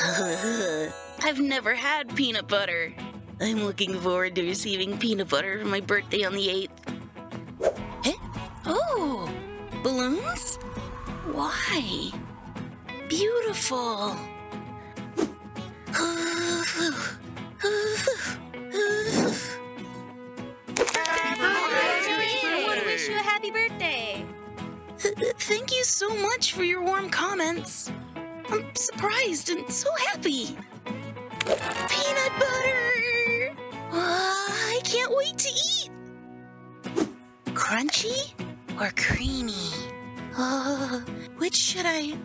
I've never had peanut butter. I'm looking forward to receiving peanut butter for my birthday on the 8th. Huh? Oh! Balloons? Why? Beautiful! Thank you so much for your warm comments. I'm surprised and so happy. Peanut butter! I can't wait to eat. Crunchy or creamy? Which should I?